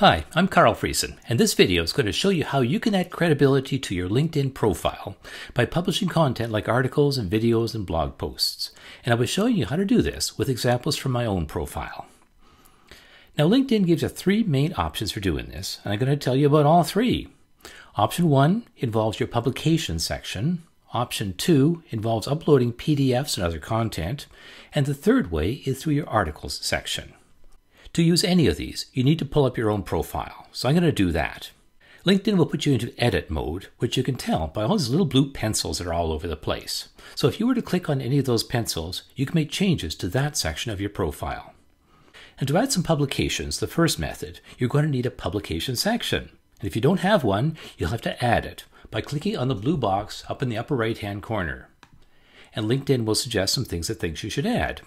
Hi, I'm Carl Friesen, and this video is going to show you how you can add credibility to your LinkedIn profile by publishing content like articles and videos and blog posts. And I'll be showing you how to do this with examples from my own profile. Now, LinkedIn gives you three main options for doing this, and I'm going to tell you about all three. Option 1 involves your publication section. Option 2 involves uploading PDFs and other content. And the third way is through your articles section. To use any of these, you need to pull up your own profile, so I'm going to do that. LinkedIn will put you into edit mode, which you can tell by all these little blue pencils that are all over the place. So if you were to click on any of those pencils, you can make changes to that section of your profile. And to add some publications, the first method, you're going to need a publication section. And if you don't have one, you'll have to add it by clicking on the blue box up in the upper right-hand corner. And LinkedIn will suggest some things it thinks you should add.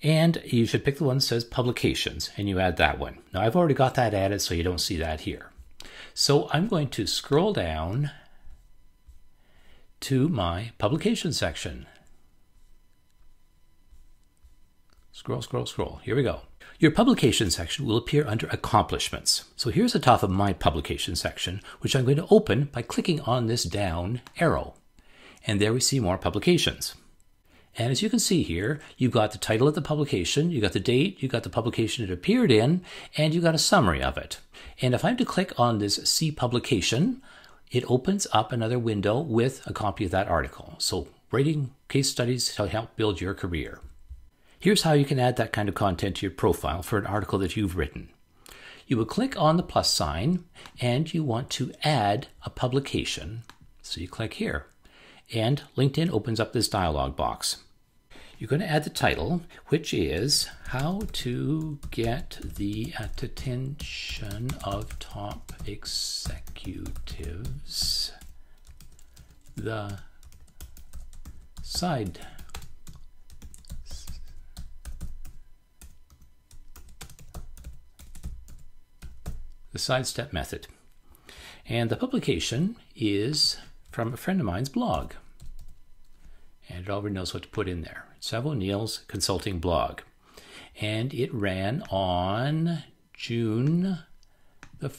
And you should pick the one that says publications, and you add that one. Now, I've already got that added, so you don't see that here. So I'm going to scroll down to my publication section. Scroll, scroll, scroll. Here we go. Your publication section will appear under accomplishments. So here's the top of my publication section, which I'm going to open by clicking on this down arrow. And there we see more publications. And as you can see here, you've got the title of the publication, you've got the date, you've got the publication it appeared in, and you've got a summary of it. And if I'm to click on this See Publication, it opens up another window with a copy of that article. So writing case studies to help build your career. Here's how you can add that kind of content to your profile for an article that you've written. You will click on the plus sign, and you want to add a publication. So you click here. And LinkedIn opens up this dialog box. You're going to add the title, which is How to Get the Attention of Top Executives, the Side Step Method. And the publication is from a friend of mine's blog. And it already knows what to put in there. It's O'Neill's Consulting Blog. And it ran on June the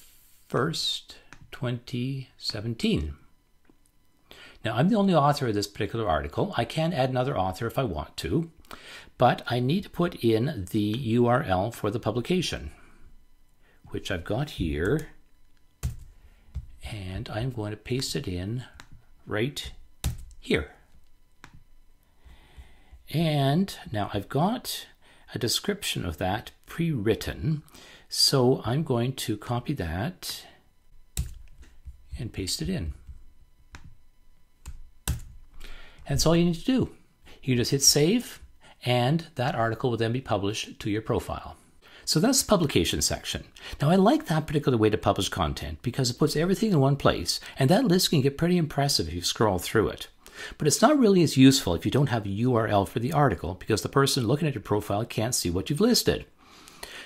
1st, 2017. Now, I'm the only author of this particular article. I can add another author if I want to, but I need to put in the URL for the publication, which I've got here. And I'm going to paste it in right here. And now I've got a description of that pre-written. So I'm going to copy that and paste it in. That's all you need to do. You just hit save, and that article will then be published to your profile. So that's the publication section. Now, I like that particular way to publish content because it puts everything in one place, and that list can get pretty impressive if you scroll through it. But it's not really as useful if you don't have a URL for the article, because the person looking at your profile can't see what you've listed.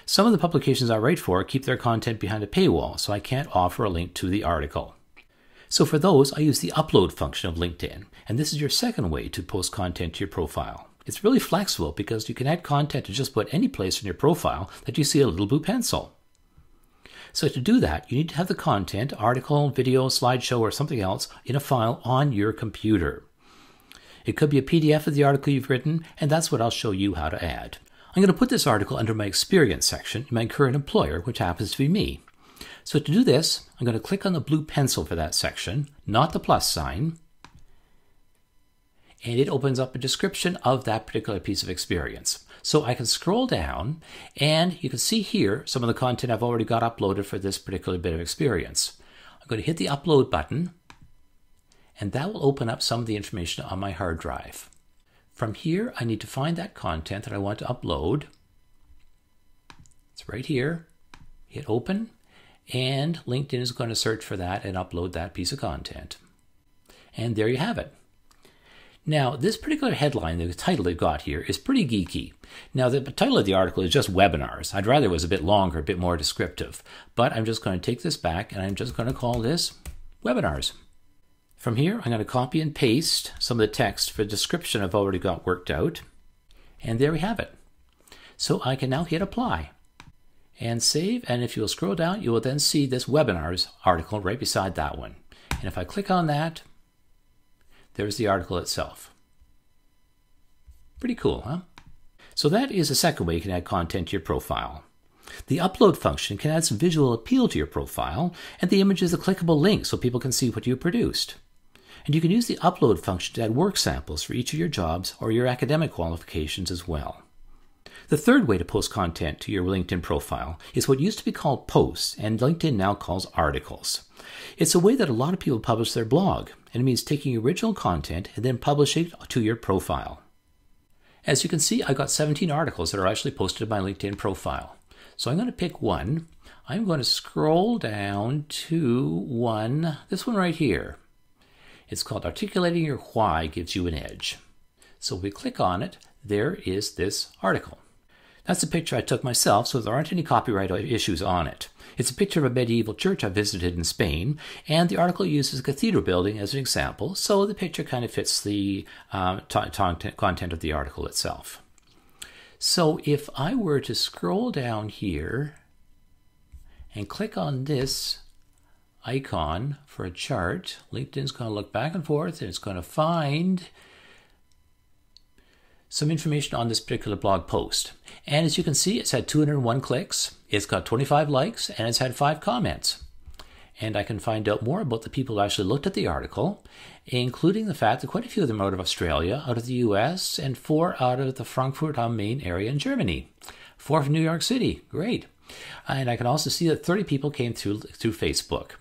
Some of the publications I write for keep their content behind a paywall, so I can't offer a link to the article. So for those, I use the upload function of LinkedIn, and this is your second way to post content to your profile. It's really flexible because you can add content to just about any place in your profile that you see a little blue pencil. So to do that, you need to have the content, article, video, slideshow, or something else in a file on your computer. It could be a PDF of the article you've written, and that's what I'll show you how to add. I'm going to put this article under my experience section in my current employer, which happens to be me. So to do this, I'm going to click on the blue pencil for that section, not the plus sign, and it opens up a description of that particular piece of experience. So I can scroll down, and you can see here some of the content I've already got uploaded for this particular bit of experience. I'm going to hit the upload button, and that will open up some of the information on my hard drive. From here, I need to find that content that I want to upload. It's right here. Hit open, and LinkedIn is going to search for that and upload that piece of content. And there you have it. Now, this particular headline, the title they've got here, is pretty geeky. Now, the title of the article is just webinars. I'd rather it was a bit longer, a bit more descriptive. But I'm just going to take this back, and I'm just going to call this webinars. From here, I'm going to copy and paste some of the text for the description I've already got worked out. And there we have it. So I can now hit apply. and save. And if you'll scroll down, you will then see this webinars article right beside that one. And if I click on that, there's the article itself. Pretty cool, huh? So that is the second way you can add content to your profile. The upload function can add some visual appeal to your profile, and the image is a clickable link so people can see what you produced. And you can use the upload function to add work samples for each of your jobs or your academic qualifications as well. The third way to post content to your LinkedIn profile is what used to be called posts, and LinkedIn now calls articles. It's a way that a lot of people publish their blog, and it means taking original content and then publishing it to your profile. As you can see, I've got 17 articles that are actually posted on my LinkedIn profile. So I'm going to pick one. I'm going to scroll down to one, this one right here. It's called Articulating Your Why Gives You an Edge. So if we click on it, there is this article. That's a picture I took myself, so there aren't any copyright issues on it. It's a picture of a medieval church I visited in Spain, and the article uses a cathedral building as an example, so the picture kind of fits the content of the article itself. So if I were to scroll down here and click on this icon for a chart, LinkedIn's going to look back and forth, and it's going to find some information on this particular blog post. And as you can see, it's had 201 clicks, it's got 25 likes, and it's had 5 comments. And I can find out more about the people who actually looked at the article, including the fact that quite a few of them are out of Australia, out of the US, and 4 out of the Frankfurt am Main area in Germany. 4 from New York City, great. And I can also see that 30 people came through Facebook.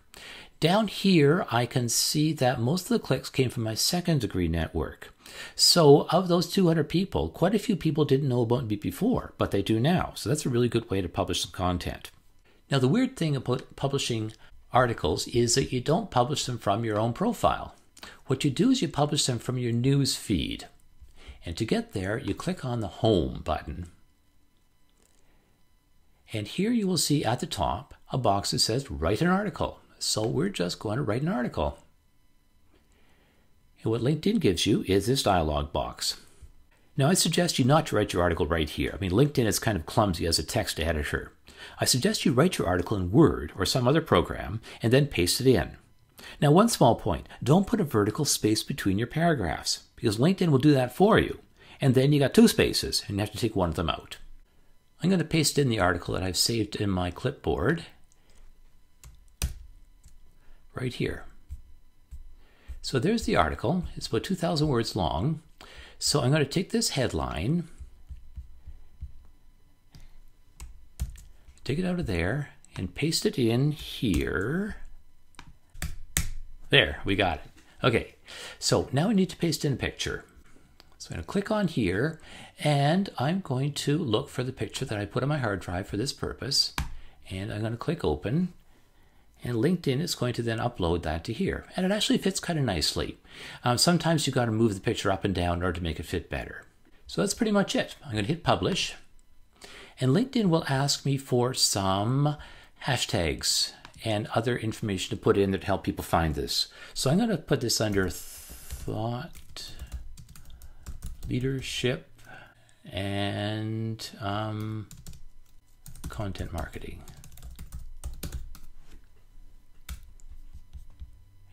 Down here, I can see that most of the clicks came from my second degree network. So of those 200 people, quite a few people didn't know about me before, but they do now. So that's a really good way to publish some content. Now, the weird thing about publishing articles is that you don't publish them from your own profile. What you do is you publish them from your news feed. And to get there, you click on the home button. And here you will see at the top a box that says write an article. So we're just going to write an article. And what LinkedIn gives you is this dialog box. Now, I suggest you not to write your article right here. I mean, LinkedIn is kind of clumsy as a text editor. I suggest you write your article in Word or some other program and then paste it in. Now, one small point, don't put a vertical space between your paragraphs because LinkedIn will do that for you. And then you got 2 spaces and you have to take one of them out. I'm going to paste in the article that I've saved in my clipboard right here. So there's the article. It's about 2,000 words long. So I'm going to take this headline, take it out of there and paste it in here. There, we got it. Okay, so now we need to paste in a picture. So I'm going to click on here and I'm going to look for the picture that I put on my hard drive for this purpose. And I'm going to click open. And LinkedIn is going to then upload that to here. And it actually fits kind of nicely. Sometimes you've got to move the picture up and down in order to make it fit better. So that's pretty much it. I'm going to hit publish. And LinkedIn will ask me for some hashtags and other information to put in that help people find this. So I'm going to put this under thought leadership and content marketing.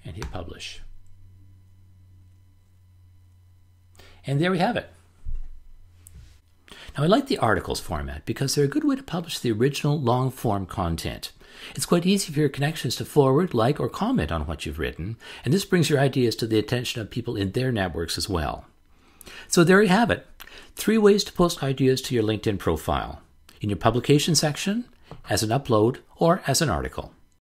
And hit publish. And there we have it. Now, I like the articles format because they're a good way to publish the original long-form content. It's quite easy for your connections to forward, like, or comment on what you've written, and this brings your ideas to the attention of people in their networks as well. So there you have it. 3 ways to post ideas to your LinkedIn profile. In your publication section, as an upload, or as an article.